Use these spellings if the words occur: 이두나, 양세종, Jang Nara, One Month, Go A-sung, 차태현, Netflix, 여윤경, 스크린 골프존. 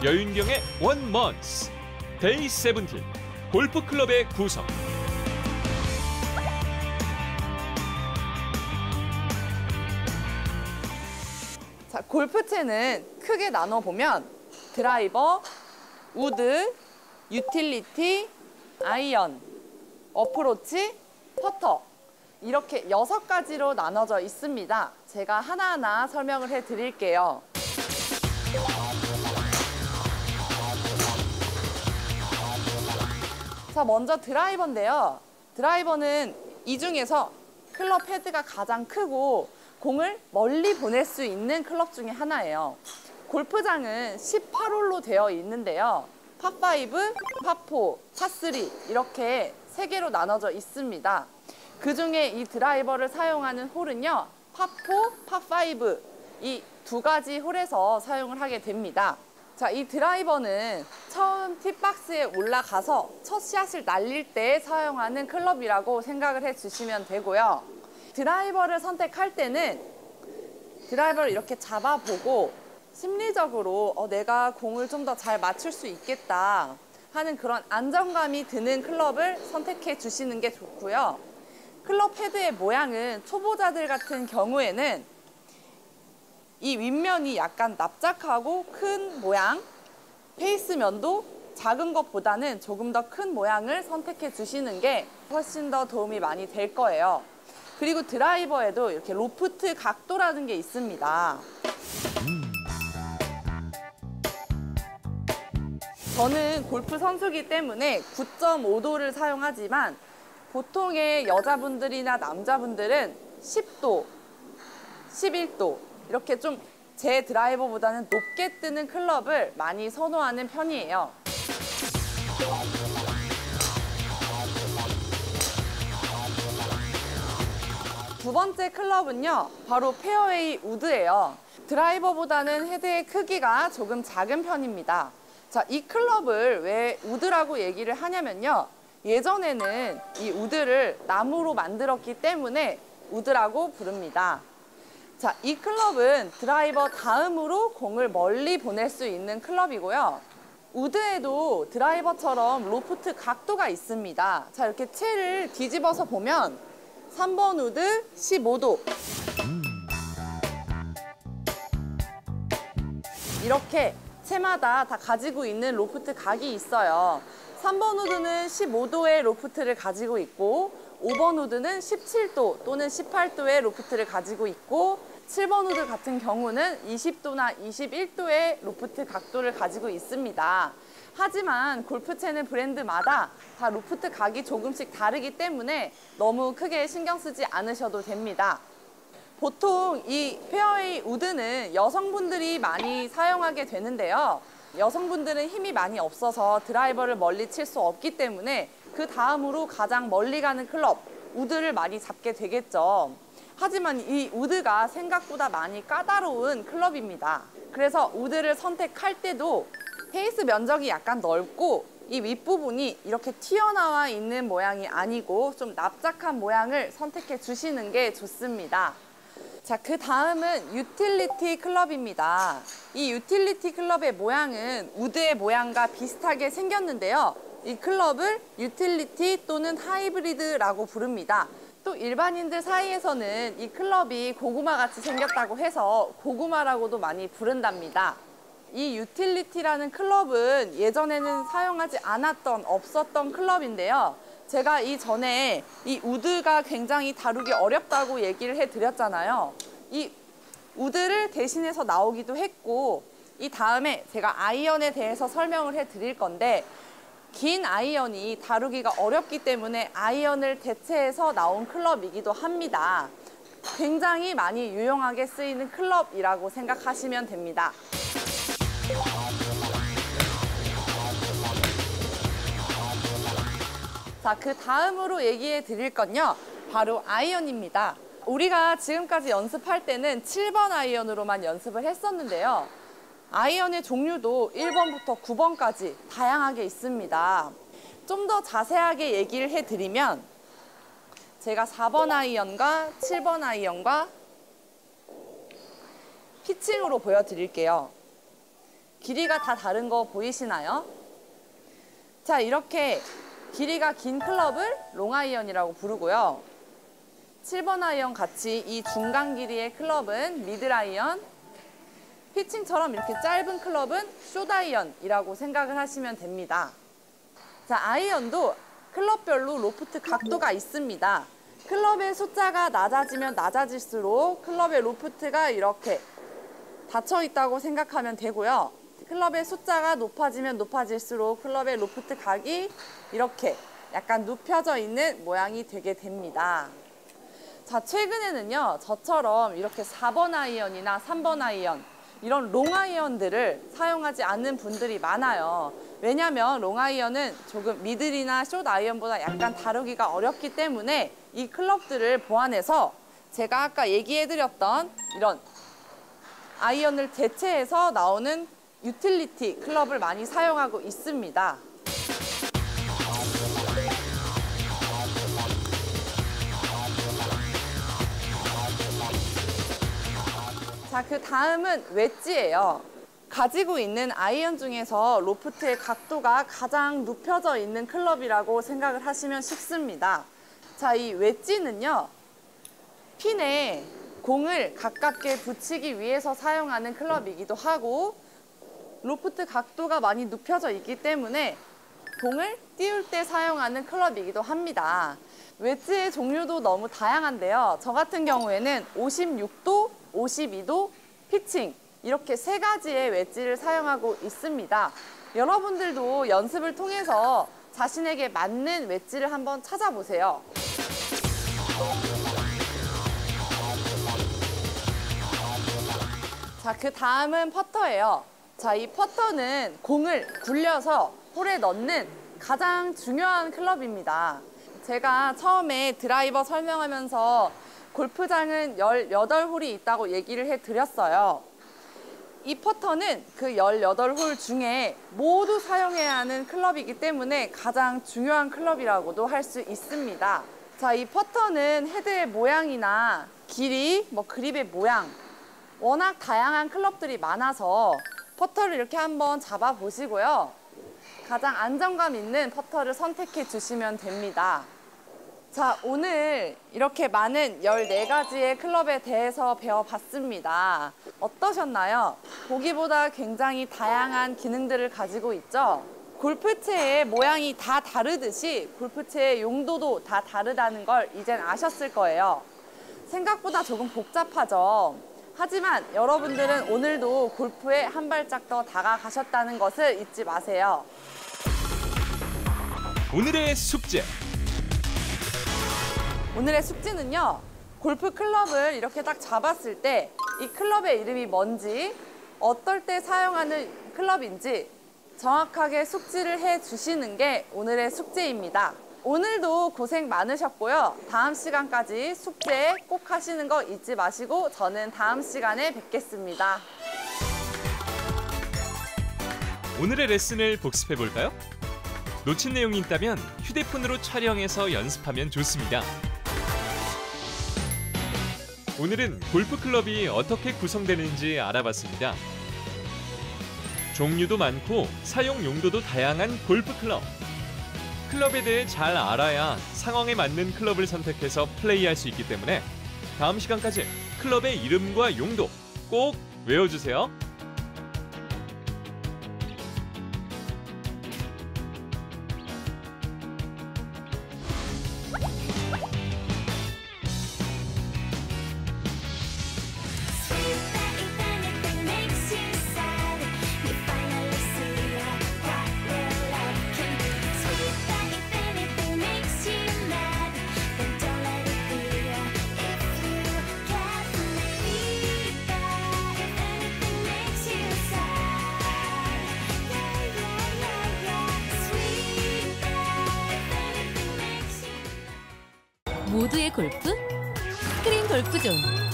여윤경의 One Month 데이 17 골프클럽의 구성. 자, 골프채는 크게 나눠보면 드라이버, 우드, 유틸리티, 아이언, 어프로치, 퍼터 이렇게 6가지로 나눠져 있습니다. 제가 하나하나 설명을 해드릴게요. 자, 먼저 드라이버인데요. 드라이버는 이 중에서 클럽 헤드가 가장 크고 공을 멀리 보낼 수 있는 클럽 중에 하나예요. 골프장은 18홀로 되어 있는데요. 파5, 파4, 파3 이렇게 3개로 나눠져 있습니다. 그중에 이 드라이버를 사용하는 홀은요, 파4, 파5 이 2가지 홀에서 사용을 하게 됩니다. 자, 이 드라이버는 처음 티박스에 올라가서 첫 샷을 날릴 때 사용하는 클럽이라고 생각을 해주시면 되고요. 드라이버를 선택할 때는 드라이버를 이렇게 잡아보고 심리적으로 내가 공을 좀 더 잘 맞출 수 있겠다 하는 그런 안정감이 드는 클럽을 선택해 주시는 게 좋고요. 클럽 헤드의 모양은 초보자들 같은 경우에는 이 윗면이 약간 납작하고 큰 모양, 페이스면도 작은 것보다는 조금 더 큰 모양을 선택해 주시는 게 훨씬 더 도움이 많이 될 거예요. 그리고 드라이버에도 이렇게 로프트 각도라는 게 있습니다. 저는 골프 선수기 때문에 9.5도를 사용하지만 보통의 여자분들이나 남자분들은 10도, 11도 이렇게 좀 제 드라이버보다는 높게 뜨는 클럽을 많이 선호하는 편이에요. 두 번째 클럽은요, 바로 페어웨이 우드예요. 드라이버보다는 헤드의 크기가 조금 작은 편입니다. 자, 이 클럽을 왜 우드라고 얘기를 하냐면요, 예전에는 이 우드를 나무로 만들었기 때문에 우드라고 부릅니다. 자, 이 클럽은 드라이버 다음으로 공을 멀리 보낼 수 있는 클럽이고요. 우드에도 드라이버처럼 로프트 각도가 있습니다. 자, 이렇게 채를 뒤집어서 보면 3번 우드 15도. 이렇게 채마다 다 가지고 있는 로프트 각이 있어요. 3번 우드는 15도의 로프트를 가지고 있고, 5번 우드는 17도 또는 18도의 로프트를 가지고 있고, 7번 우드 같은 경우는 20도나 21도의 로프트 각도를 가지고 있습니다. 하지만 골프채는 브랜드마다 다 로프트 각이 조금씩 다르기 때문에 너무 크게 신경 쓰지 않으셔도 됩니다. 보통 이 페어웨이 우드는 여성분들이 많이 사용하게 되는데요. 여성분들은 힘이 많이 없어서 드라이버를 멀리 칠 수 없기 때문에 그 다음으로 가장 멀리 가는 클럽, 우드를 많이 잡게 되겠죠. 하지만 이 우드가 생각보다 많이 까다로운 클럽입니다. 그래서 우드를 선택할 때도 페이스 면적이 약간 넓고 이 윗부분이 이렇게 튀어나와 있는 모양이 아니고 좀 납작한 모양을 선택해 주시는 게 좋습니다. 자, 그 다음은 유틸리티 클럽입니다. 이 유틸리티 클럽의 모양은 우드의 모양과 비슷하게 생겼는데요. 이 클럽을 유틸리티 또는 하이브리드라고 부릅니다. 또 일반인들 사이에서는 이 클럽이 고구마같이 생겼다고 해서 고구마라고도 많이 부른답니다. 이 유틸리티라는 클럽은 예전에는 사용하지 않았던, 없었던 클럽인데요. 제가 이전에 이 우드가 굉장히 다루기 어렵다고 얘기를 해드렸잖아요. 이 우드를 대신해서 나오기도 했고, 이 다음에 제가 아이언에 대해서 설명을 해드릴 건데, 긴 아이언이 다루기가 어렵기 때문에 아이언을 대체해서 나온 클럽이기도 합니다. 굉장히 많이 유용하게 쓰이는 클럽이라고 생각하시면 됩니다. 자, 그 다음으로 얘기해 드릴 건요, 바로 아이언입니다. 우리가 지금까지 연습할 때는 7번 아이언으로만 연습을 했었는데요. 아이언의 종류도 1번부터 9번까지 다양하게 있습니다. 좀 더 자세하게 얘기를 해드리면, 제가 4번 아이언과 7번 아이언과 피칭으로 보여드릴게요. 길이가 다 다른 거 보이시나요? 자, 이렇게 길이가 긴 클럽을 롱아이언이라고 부르고요. 7번 아이언 같이 이 중간 길이의 클럽은 미들아이언, 피칭처럼 이렇게 짧은 클럽은 숏아이언이라고 생각을 하시면 됩니다. 자, 아이언도 클럽별로 로프트 각도가 있습니다. 클럽의 숫자가 낮아지면 낮아질수록 클럽의 로프트가 이렇게 닫혀 있다고 생각하면 되고요. 클럽의 숫자가 높아지면 높아질수록 클럽의 로프트 각이 이렇게 약간 눕혀져 있는 모양이 되게 됩니다. 자, 최근에는요, 저처럼 이렇게 4번 아이언이나 3번 아이언, 이런 롱아이언들을 사용하지 않는 분들이 많아요. 왜냐하면 롱아이언은 조금 미들이나 숏아이언보다 약간 다루기가 어렵기 때문에 이 클럽들을 보완해서 제가 아까 얘기해드렸던 이런 아이언을 대체해서 나오는 유틸리티 클럽을 많이 사용하고 있습니다. 자, 그 다음은 웨지예요. 가지고 있는 아이언 중에서 로프트의 각도가 가장 눕혀져 있는 클럽이라고 생각을 하시면 쉽습니다. 자, 이 웨지는요, 핀에 공을 가깝게 붙이기 위해서 사용하는 클럽이기도 하고, 로프트 각도가 많이 눕혀져 있기 때문에 공을 띄울 때 사용하는 클럽이기도 합니다. 웨지의 종류도 너무 다양한데요. 저 같은 경우에는 56도, 52도, 피칭 이렇게 세 가지의 웨지를 사용하고 있습니다. 여러분들도 연습을 통해서 자신에게 맞는 웨지를 한번 찾아보세요. 자, 그 다음은 퍼터예요. 자, 이 퍼터는 공을 굴려서 홀에 넣는 가장 중요한 클럽입니다. 제가 처음에 드라이버 설명하면서 골프장은 18홀이 있다고 얘기를 해드렸어요. 이 퍼터는 그 18홀 중에 모두 사용해야 하는 클럽이기 때문에 가장 중요한 클럽이라고도 할 수 있습니다. 자, 이 퍼터는 헤드의 모양이나 길이, 그립의 모양, 워낙 다양한 클럽들이 많아서 퍼터를 이렇게 한번 잡아보시고요. 가장 안정감 있는 퍼터를 선택해 주시면 됩니다. 자, 오늘 이렇게 많은 14가지의 클럽에 대해서 배워봤습니다. 어떠셨나요? 보기보다 굉장히 다양한 기능들을 가지고 있죠? 골프채의 모양이 다 다르듯이 골프채의 용도도 다 다르다는 걸 이젠 아셨을 거예요. 생각보다 조금 복잡하죠? 하지만 여러분들은 오늘도 골프에 한 발짝 더 다가가셨다는 것을 잊지 마세요. 오늘의 숙제! 오늘의 숙제는요, 골프 클럽을 이렇게 딱 잡았을 때 이 클럽의 이름이 뭔지, 어떨 때 사용하는 클럽인지 정확하게 숙지를 해주시는 게 오늘의 숙제입니다. 오늘도 고생 많으셨고요. 다음 시간까지 숙제 꼭 하시는 거 잊지 마시고 저는 다음 시간에 뵙겠습니다. 오늘의 레슨을 복습해볼까요? 놓친 내용이 있다면 휴대폰으로 촬영해서 연습하면 좋습니다. 오늘은 골프클럽이 어떻게 구성되는지 알아봤습니다. 종류도 많고 사용 용도도 다양한 골프클럽. 클럽에 대해 잘 알아야 상황에 맞는 클럽을 선택해서 플레이할 수 있기 때문에 다음 시간까지 클럽의 이름과 용도 꼭 외워주세요. 모두의 골프? 스크린 골프존.